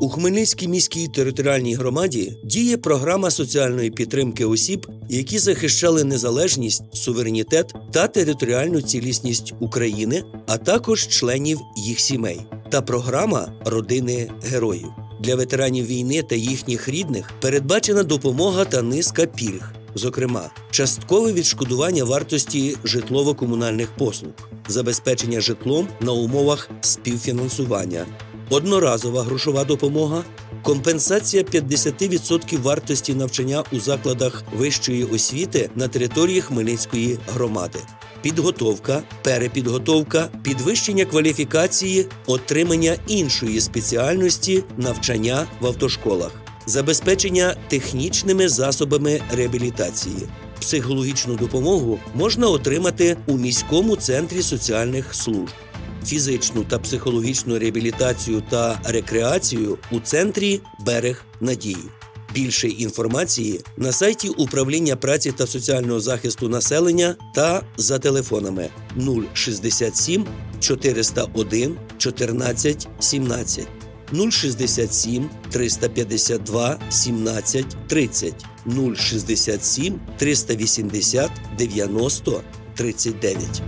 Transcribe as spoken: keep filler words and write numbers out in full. У Хмельницькій міській територіальній громаді діє програма соціальної підтримки осіб, які захищали незалежність, суверенітет та територіальну цілісність України, а також членів їх сімей, та програма «Родини героїв». Для ветеранів війни та їхніх рідних передбачена допомога та низка пільг, зокрема, часткове відшкодування вартості житлово-комунальних послуг, забезпечення житлом на умовах співфінансування, одноразова грошова допомога, компенсація п'ятдесят відсотків вартості навчання у закладах вищої освіти на території Хмельницької громади, підготовка, перепідготовка, підвищення кваліфікації, отримання іншої спеціальності, навчання в автошколах, забезпечення технічними засобами реабілітації. Психологічну допомогу можна отримати у міському центрі соціальних служб. Фізичну та психологічну реабілітацію та рекреацію у центрі «Берег Надії». Більше інформації на сайті Управління праці та соціального захисту населення та за телефонами нуль шістдесят сім чотириста один чотирнадцять сімнадцять, нуль шістдесят сім триста п'ятдесят два сімнадцять тридцять, нуль шістдесят сім триста вісімдесят дев'яносто тридцять дев'ять.